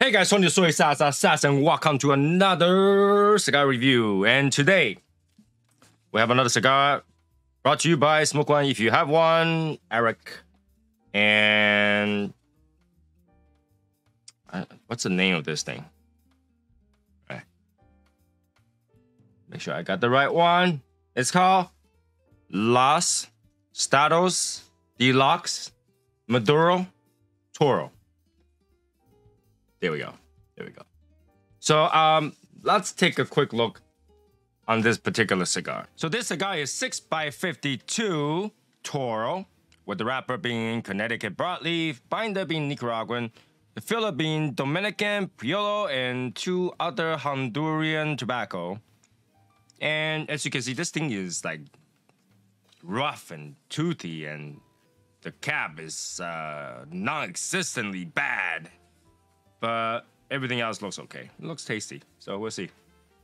Hey guys, Tony Soy Sass, and welcome to another cigar review. And today we have another cigar brought to you by Smoke One. If you have one, Eric, and what's the name of this thing? All right. Make sure I got the right one. It's called Los Statos Deluxe Maduro Toro. There we go. There we go. So let's take a quick look on this particular cigar. So this cigar is 6x52 Toro, with the wrapper being Connecticut Broadleaf, binder being Nicaraguan, the filler being Dominican, Piolo, and two other Honduran tobacco. And as you can see, this thing is like rough and toothy, and the cap is non-existently bad. But everything else looks okay. It looks tasty, so we'll see.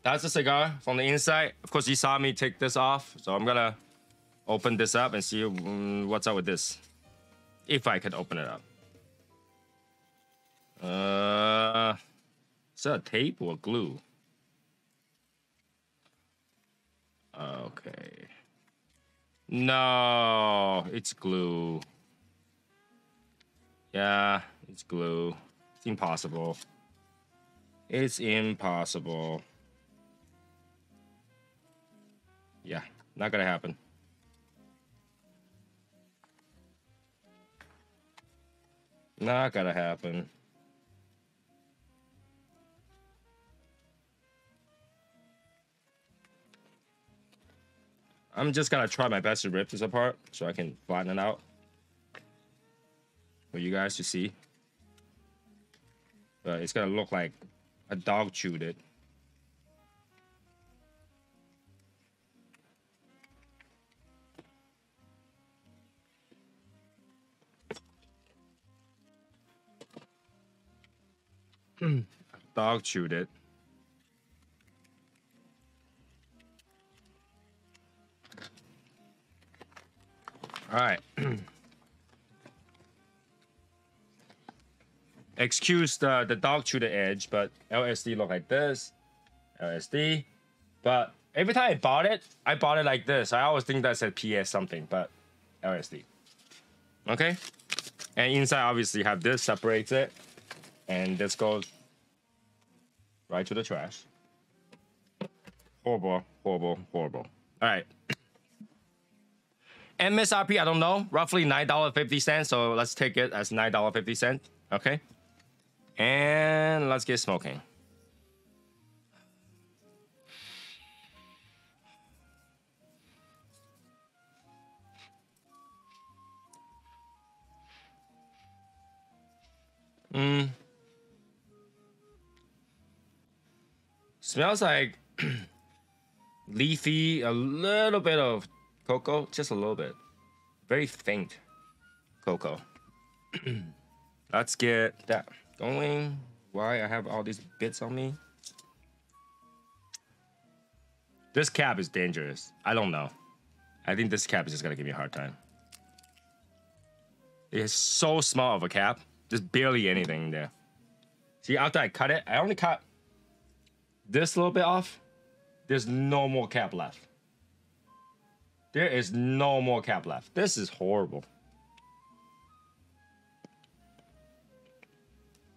That's the cigar from the inside. Of course, you saw me take this off, so I'm gonna open this up and see what's up with this. If I could open it up. Is that tape or glue? Okay. No, it's glue. Yeah, it's glue. It's impossible. It's impossible. Yeah, not gonna happen. Not gonna happen. I'm just gonna try my best to rip this apart so I can flatten it out for you guys to see. But it's gonna look like a dog chewed it. Dog chewed it. All right. Excuse the dog to the edge, but LSD look like this. LSD. But every time I bought it like this. I always think that said PS something, but LSD. Okay? And inside, obviously, have this, separates it. And this goes right to the trash. Horrible, horrible, horrible. All right. MSRP, I don't know. Roughly $9.50, so let's take it as $9.50. Okay, and let's get smoking. Smells like leafy, a little bit of cocoa, just a little bit. Very faint cocoa. Let's get that going. Why I have all these bits on me? This cap is dangerous. I don't know. I think this cap is just gonna give me a hard time. It's so small of a cap. There's barely anything in there. See, after I cut it, I only cut this little bit off. There's no more cap left. There is no more cap left. This is horrible.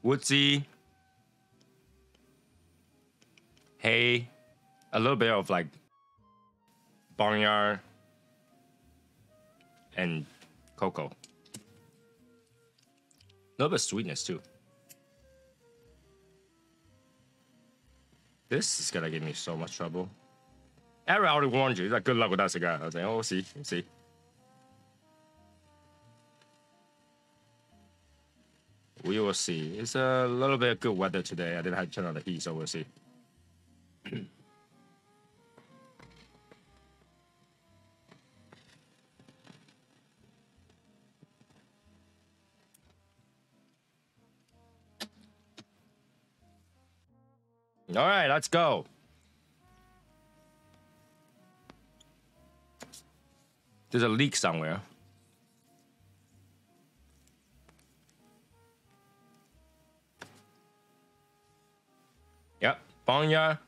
Woodsy, hay, a little bit of like barnyard and cocoa. little bit of sweetness too. This is gonna give me so much trouble. Eric already warned you. He's like, good luck with that cigar. I was like, oh, we'll see, we'll see. We will see. It's a little bit of good weather today. I didn't have to turn on the heat, so we'll see. All right, let's go. There's a leak somewhere. Yep, Bonja,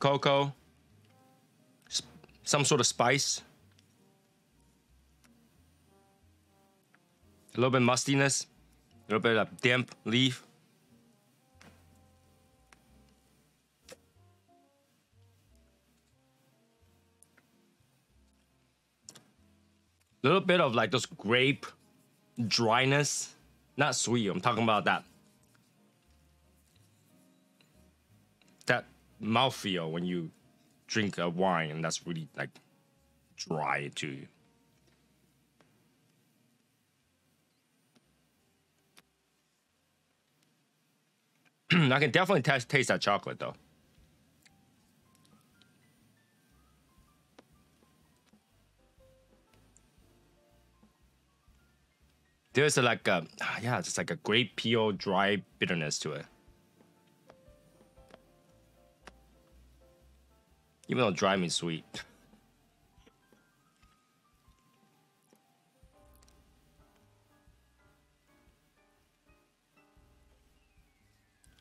cocoa, some sort of spice. A little bit of mustiness, a little bit of damp leaf. Little bit of like those grape dryness, not sweet. I'm talking about that mouthfeel when you drink a wine, and that's really like dry to you. I can definitely taste that chocolate though. There's like a, yeah, just like a grape peel, dry bitterness to it. Even though dry means sweet.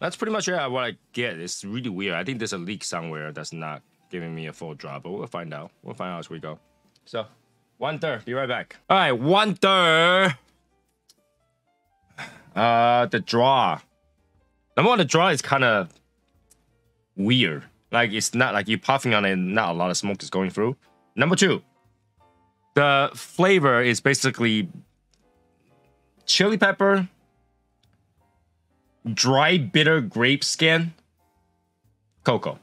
That's pretty much what I get. It's really weird. I think there's a leak somewhere that's not giving me a full drop, but we'll find out. We'll find out as we go. So, 1/3, be right back. All right, 1/3. The draw. Number one, the draw is kind of weird. Like, it's not like you're puffing on it and not a lot of smoke is going through. Number two, the flavor is basically chili pepper, dry bitter grape skin, cocoa.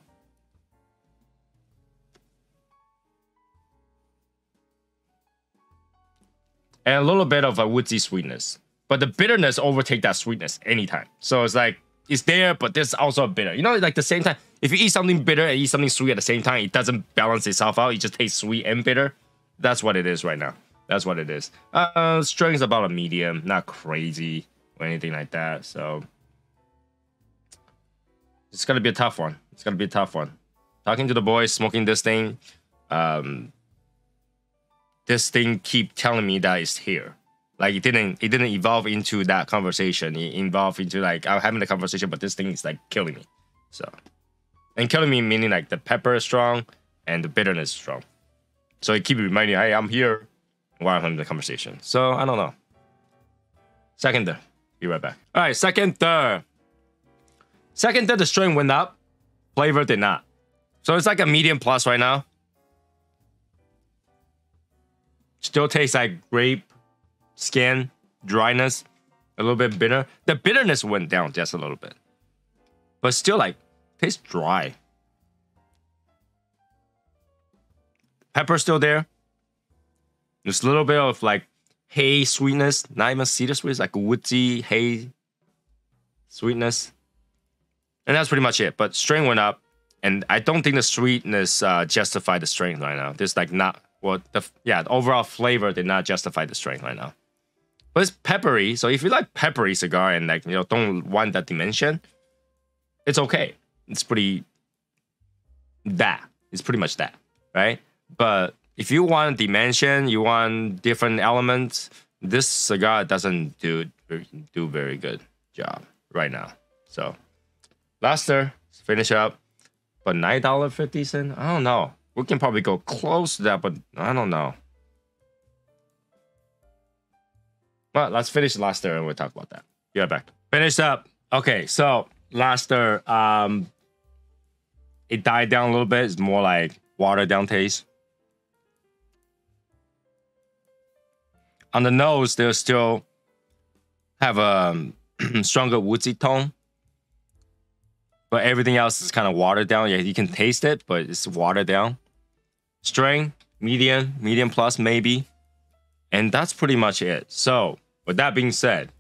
And a little bit of a woodsy sweetness. But the bitterness overtakes that sweetness anytime. So it's like, it's there, but there's also bitter. You know, like the same time, if you eat something bitter and eat something sweet at the same time, it doesn't balance itself out. It just tastes sweet and bitter. That's what it is right now. That's what it is. Strength's about a medium, not crazy or anything like that. So it's going to be a tough one. It's going to be a tough one. Talking to the boys, smoking this thing. This thing keep telling me that it's here. Like it didn't evolve into that conversation. It evolved into like I'm having a conversation, but this thing is like killing me. So, and killing me meaning like the pepper is strong and the bitterness is strong. So it keeps reminding me, hey, I'm here while I'm having the conversation. So I don't know. 2/3, be right back. All right, 2/3. 2/3, the strength went up, flavor did not. So it's like a medium plus right now. Still tastes like grape. Skin, dryness, a little bit bitter. The bitterness went down just a little bit. But still, like, tastes dry. Pepper still there. There's a little bit of, like, hay sweetness. Not even cedar sweetness, like woodsy hay sweetness. And that's pretty much it. But strain went up. And I don't think the sweetness justified the strain right now. There's, like, not... Well, the overall flavor did not justify the strain right now. But it's peppery, so if you like peppery cigar and like, you know, don't want that dimension, it's okay. It's pretty much that, right? But if you want dimension, you want different elements, this cigar doesn't do very good job right now. So Luster, finish up. But $9.50, I don't know. We can probably go close to that, but I don't know. Well, let's finish Luster and we'll talk about that. Yeah, back. Finished up. Okay, so Luster, it died down a little bit. It's more like watered down taste. On the nose, there's still have a stronger woodsy tone, but everything else is kind of watered down. Yeah, you can taste it, but it's watered down. Strain, medium, medium plus maybe. And that's pretty much it. So with that being said,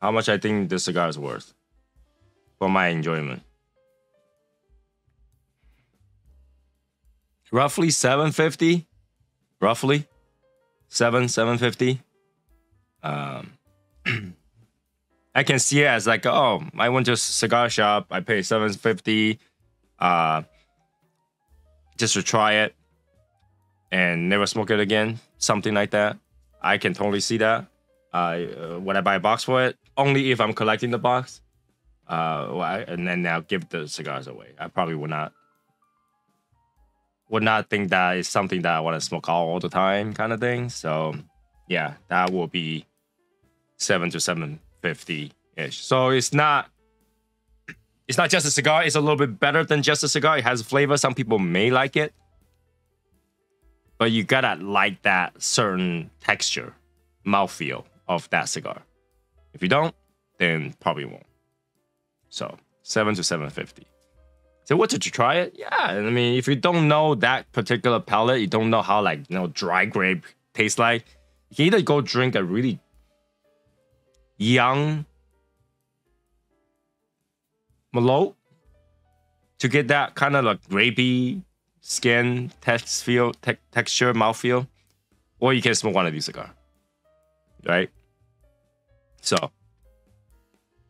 how much I think this cigar is worth for my enjoyment. Roughly $750, roughly $750. I can see it as like, oh, I went to a cigar shop, I paid $750 just to try it and never smoke it again, something like that. I can totally see that. Would I buy a box for it? Only if I'm collecting the box. And then I'll give the cigars away. I probably would not think that is something that I want to smoke all the time kind of thing. So yeah, that will be $7 to $7.50-ish. So it's not just a cigar. It's a little bit better than just a cigar. It has flavor. Some people may like it, but you gotta like that certain texture, mouthfeel of that cigar. If you don't, then probably won't. So $7 to $7.50. So what, did you try it? Yeah, I mean, if you don't know that particular palate, you don't know how, like, you know, dry grape tastes like, you can either go drink a really young Merlot to get that kind of like grapey skin texture, mouthfeel, or you can smoke one of these cigars, right? So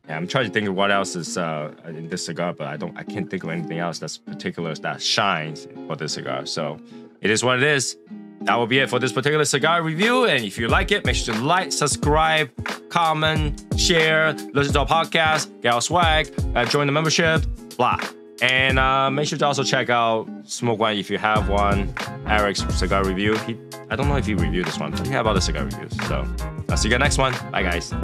yeah, I'm trying to think of what else is in this cigar, but I can't think of anything else that's particular that shines for this cigar. So it is what it is. That will be it for this particular cigar review. And if you like it, make sure to like, subscribe, comment, share, listen to our podcast, get our swag, join the membership, blah. And make sure to also check out Smoke One if you have one. Eric's cigar review. I don't know if he reviewed this one, but we have other cigar reviews. So I'll see you guys next one. Bye, guys.